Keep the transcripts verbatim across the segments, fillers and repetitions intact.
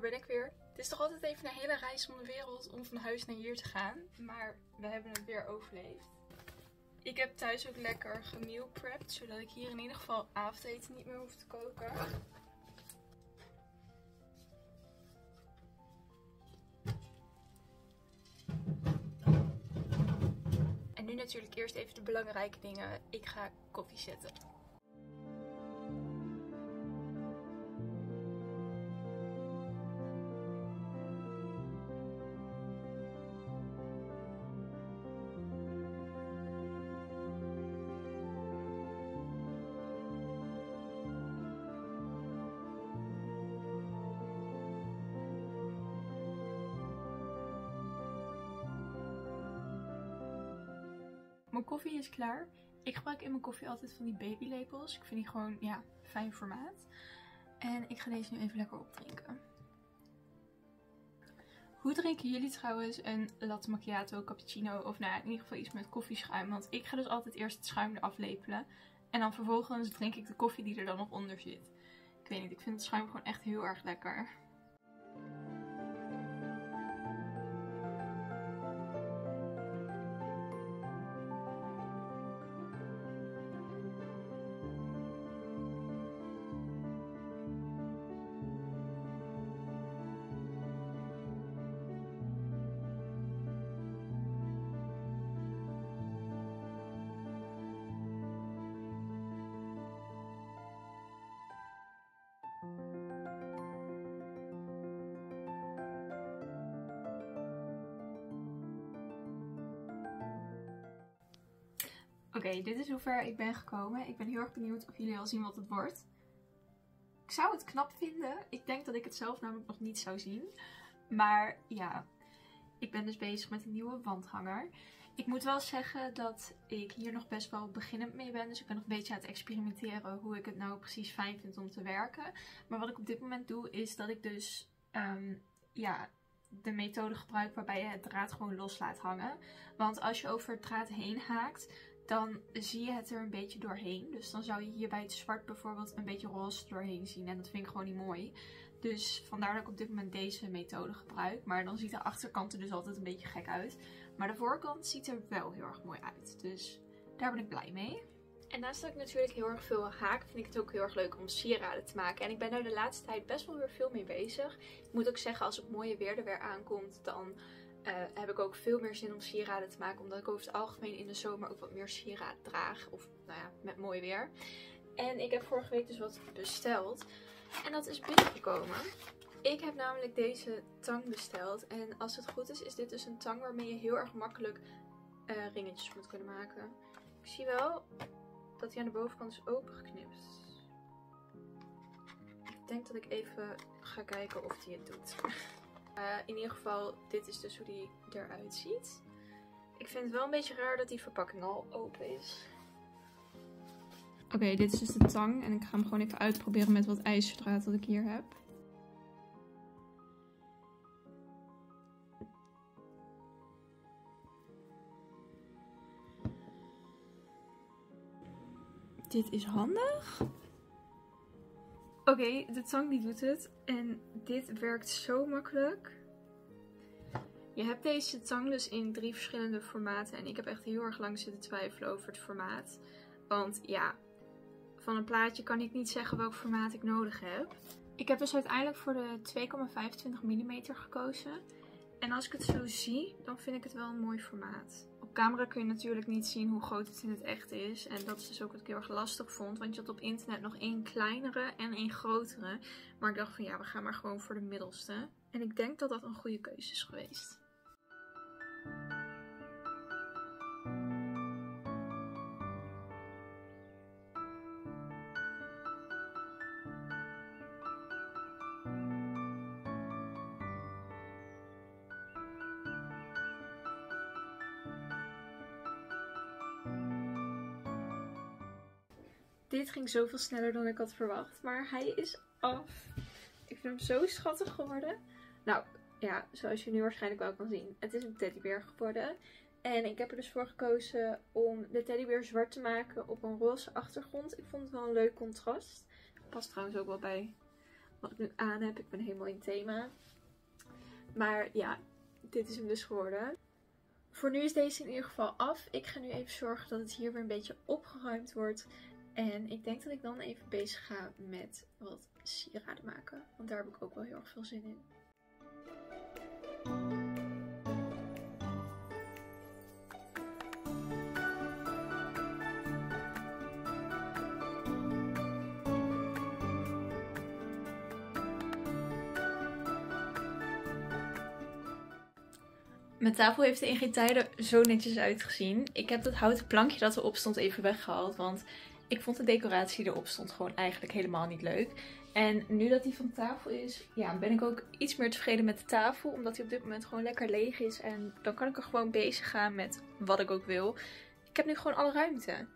daar ben ik weer. Het is toch altijd even een hele reis om de wereld om van huis naar hier te gaan. Maar we hebben het weer overleefd. Ik heb thuis ook lekker gemeal prepped, zodat ik hier in ieder geval avondeten niet meer hoef te koken. En nu natuurlijk eerst even de belangrijke dingen. Ik ga koffie zetten. Mijn koffie is klaar. Ik gebruik in mijn koffie altijd van die babylepels. Ik vind die gewoon, ja, fijn formaat. En ik ga deze nu even lekker opdrinken. Hoe drinken jullie trouwens een latte macchiato, cappuccino of nou, in ieder geval iets met koffieschuim? Want ik ga dus altijd eerst het schuim eraf lepelen. En dan vervolgens drink ik de koffie die er dan nog onder zit. Ik weet niet, ik vind het schuim gewoon echt heel erg lekker. Oké, okay, dit is hoe ver ik ben gekomen. Ik ben heel erg benieuwd of jullie al zien wat het wordt. Ik zou het knap vinden. Ik denk dat ik het zelf namelijk nog niet zou zien. Maar ja, ik ben dus bezig met een nieuwe wandhanger. Ik moet wel zeggen dat ik hier nog best wel beginnend mee ben. Dus ik ben nog een beetje aan het experimenteren hoe ik het nou precies fijn vind om te werken. Maar wat ik op dit moment doe is dat ik dus um, ja... de methode gebruik waarbij je het draad gewoon los laat hangen. Want als je over het draad heen haakt, dan zie je het er een beetje doorheen. Dus dan zou je hier bij het zwart bijvoorbeeld een beetje roze doorheen zien. En dat vind ik gewoon niet mooi. Dus vandaar dat ik op dit moment deze methode gebruik. Maar dan ziet de achterkant er dus altijd een beetje gek uit. Maar de voorkant ziet er wel heel erg mooi uit. Dus daar ben ik blij mee. En naast dat ik natuurlijk heel erg veel haak, vind ik het ook heel erg leuk om sieraden te maken. En ik ben daar de laatste tijd best wel weer veel mee bezig. Ik moet ook zeggen, als het mooie weer er weer aankomt, dan uh, heb ik ook veel meer zin om sieraden te maken. Omdat ik over het algemeen in de zomer ook wat meer sieraden draag. Of nou ja, met mooi weer. En ik heb vorige week dus wat besteld. En dat is binnengekomen. Ik heb namelijk deze tang besteld. En als het goed is, is dit dus een tang waarmee je heel erg makkelijk uh, ringetjes moet kunnen maken. Ik zie wel dat hij aan de bovenkant is opengeknipt. Ik denk dat ik even ga kijken of hij het doet. Uh, in ieder geval, dit is dus hoe die eruit ziet. Ik vind het wel een beetje raar dat die verpakking al open is. Oké, okay, dit is dus de tang. En ik ga hem gewoon even uitproberen met wat ijzerdraad dat ik hier heb. Dit is handig. Oké, okay, de tang die doet het. En dit werkt zo makkelijk. Je hebt deze tang dus in drie verschillende formaten. En ik heb echt heel erg lang zitten twijfelen over het formaat. Want ja, van een plaatje kan ik niet zeggen welk formaat ik nodig heb. Ik heb dus uiteindelijk voor de twee komma vijfentwintig millimeter gekozen. En als ik het zo zie, dan vind ik het wel een mooi formaat. Op camera kun je natuurlijk niet zien hoe groot het in het echt is. En dat is dus ook wat ik heel erg lastig vond. Want je had op internet nog één kleinere en één grotere. Maar ik dacht van ja, we gaan maar gewoon voor de middelste. En ik denk dat dat een goede keuze is geweest. Dit ging zoveel sneller dan ik had verwacht. Maar hij is af. Ik vind hem zo schattig geworden. Nou ja, zoals je nu waarschijnlijk wel kan zien. Het is een teddybeer geworden. En ik heb er dus voor gekozen om de teddybeer zwart te maken op een roze achtergrond. Ik vond het wel een leuk contrast. Past trouwens ook wel bij wat ik nu aan heb. Ik ben helemaal in thema. Maar ja, dit is hem dus geworden. Voor nu is deze in ieder geval af. Ik ga nu even zorgen dat het hier weer een beetje opgeruimd wordt. En ik denk dat ik dan even bezig ga met wat sieraden maken. Want daar heb ik ook wel heel erg veel zin in. Mijn tafel heeft er in geen tijden zo netjes uitgezien. Ik heb dat houten plankje dat erop stond even weggehaald. Want ik vond de decoratie die erop stond gewoon eigenlijk helemaal niet leuk. En nu dat die van tafel is, ja, ben ik ook iets meer tevreden met de tafel. Omdat die op dit moment gewoon lekker leeg is. En dan kan ik er gewoon bezig gaan met wat ik ook wil. Ik heb nu gewoon alle ruimte.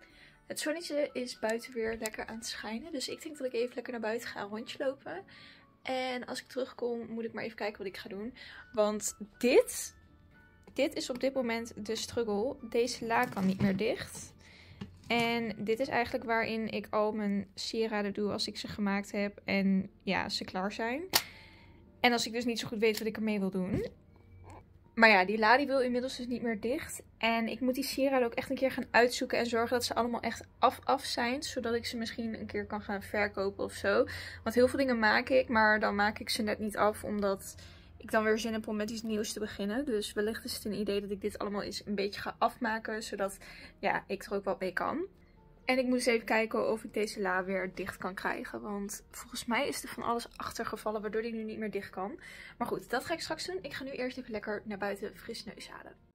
Het zonnetje is buiten weer lekker aan het schijnen. Dus ik denk dat ik even lekker naar buiten ga een rondje lopen. En als ik terugkom moet ik maar even kijken wat ik ga doen. Want dit... Dit is op dit moment de struggle. Deze la kan niet meer dicht. En dit is eigenlijk waarin ik al mijn sieraden doe als ik ze gemaakt heb. En ja, ze klaar zijn. En als ik dus niet zo goed weet wat ik ermee wil doen. Maar ja, die la die wil inmiddels dus niet meer dicht. En ik moet die sieraden ook echt een keer gaan uitzoeken. En zorgen dat ze allemaal echt af-af zijn. Zodat ik ze misschien een keer kan gaan verkopen of zo. Want heel veel dingen maak ik. Maar dan maak ik ze net niet af. Omdat... ik dan weer zin heb om met iets nieuws te beginnen. Dus wellicht is het een idee dat ik dit allemaal eens een beetje ga afmaken. Zodat ja, ik er ook wat mee kan. En ik moet eens even kijken of ik deze la weer dicht kan krijgen. Want volgens mij is er van alles achtergevallen waardoor die nu niet meer dicht kan. Maar goed, dat ga ik straks doen. Ik ga nu eerst even lekker naar buiten fris neushalen.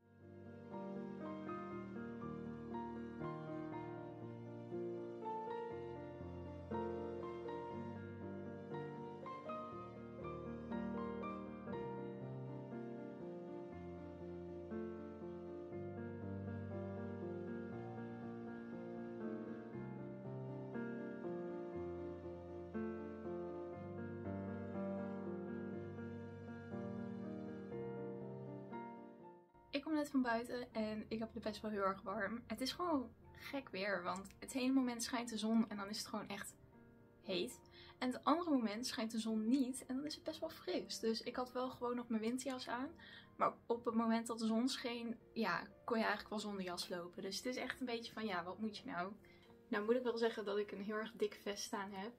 Ik kom net van buiten en ik heb het best wel heel erg warm. Het is gewoon gek weer, want het ene moment schijnt de zon en dan is het gewoon echt heet. En het andere moment schijnt de zon niet en dan is het best wel fris. Dus ik had wel gewoon nog mijn winterjas aan. Maar op het moment dat de zon scheen, ja, kon je eigenlijk wel zonder jas lopen. Dus het is echt een beetje van, ja, wat moet je nou? Nou moet ik wel zeggen dat ik een heel erg dik vest aan heb.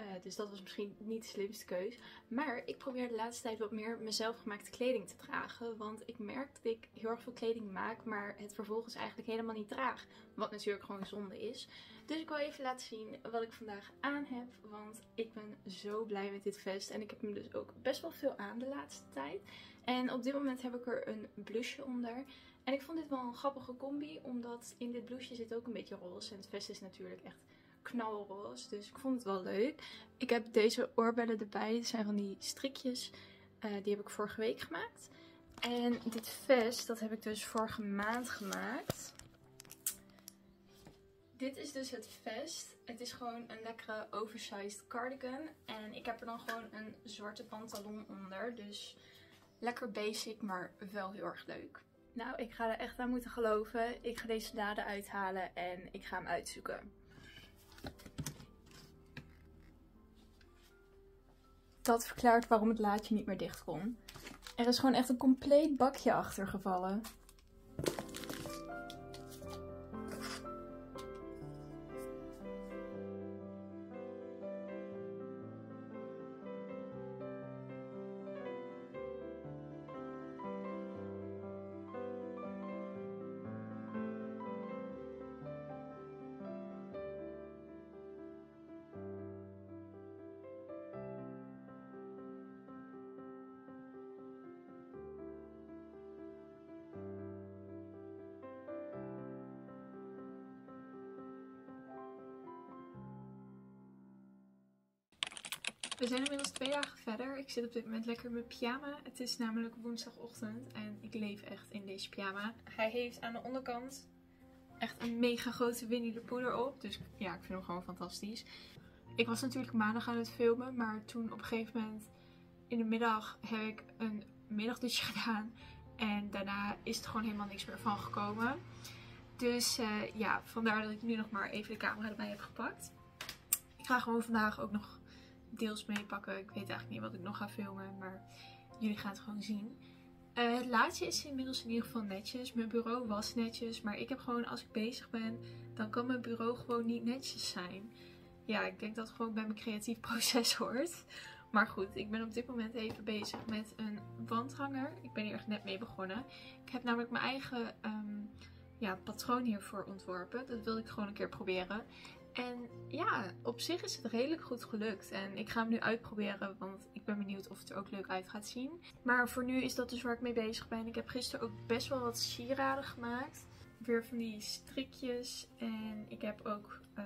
Uh, dus dat was misschien niet de slimste keus. Maar ik probeer de laatste tijd wat meer mezelf gemaakte kleding te dragen. Want ik merk dat ik heel erg veel kleding maak, maar het vervolgens eigenlijk helemaal niet draag. Wat natuurlijk gewoon zonde is. Dus ik wil even laten zien wat ik vandaag aan heb. Want ik ben zo blij met dit vest. En ik heb hem dus ook best wel veel aan de laatste tijd. En op dit moment heb ik er een blouseje onder. En ik vond dit wel een grappige combi. Omdat in dit blouseje zit ook een beetje roze. En het vest is natuurlijk echt... knalroze, dus ik vond het wel leuk. Ik heb deze oorbellen erbij. Dit zijn van die strikjes. Uh, die heb ik vorige week gemaakt. En dit vest, dat heb ik dus vorige maand gemaakt. Dit is dus het vest. Het is gewoon een lekkere oversized cardigan. En ik heb er dan gewoon een zwarte pantalon onder. Dus lekker basic, maar wel heel erg leuk. Nou, ik ga er echt aan moeten geloven. Ik ga deze daden uithalen en ik ga hem uitzoeken. Dat verklaart waarom het laadje niet meer dicht kon. Er is gewoon echt een compleet bakje achtergevallen. We zijn inmiddels twee dagen verder. Ik zit op dit moment lekker in mijn pyjama. Het is namelijk woensdagochtend en ik leef echt in deze pyjama. Hij heeft aan de onderkant echt een mega grote Winnie de Pooh op. Dus ja, ik vind hem gewoon fantastisch. Ik was natuurlijk maandag aan het filmen, maar toen op een gegeven moment in de middag heb ik een middagdutje gedaan. En daarna is er gewoon helemaal niks meer van gekomen. Dus uh, ja, vandaar dat ik nu nog maar even de camera erbij heb gepakt. Ik ga gewoon vandaag ook nog deels meepakken. Ik weet eigenlijk niet wat ik nog ga filmen, maar jullie gaan het gewoon zien. Uh, het laadje is inmiddels in ieder geval netjes. Mijn bureau was netjes, maar ik heb gewoon, als ik bezig ben, dan kan mijn bureau gewoon niet netjes zijn. Ja, ik denk dat het gewoon bij mijn creatief proces hoort. Maar goed, ik ben op dit moment even bezig met een wandhanger. Ik ben hier echt net mee begonnen. Ik heb namelijk mijn eigen um, ja, patroon hiervoor ontworpen. Dat wilde ik gewoon een keer proberen. En ja, op zich is het redelijk goed gelukt. En ik ga hem nu uitproberen, want ik ben benieuwd of het er ook leuk uit gaat zien. Maar voor nu is dat dus waar ik mee bezig ben. Ik heb gisteren ook best wel wat sieraden gemaakt. Weer van die strikjes. En ik heb ook uh,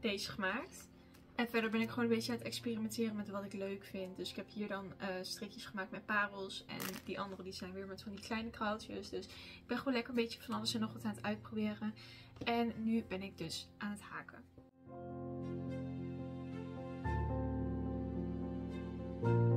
deze gemaakt. En verder ben ik gewoon een beetje aan het experimenteren met wat ik leuk vind. Dus ik heb hier dan uh, strikjes gemaakt met parels. En die andere die zijn weer met van die kleine kraaltjes. Dus ik ben gewoon lekker een beetje van alles en nog wat aan het uitproberen. En nu ben ik dus aan het haken.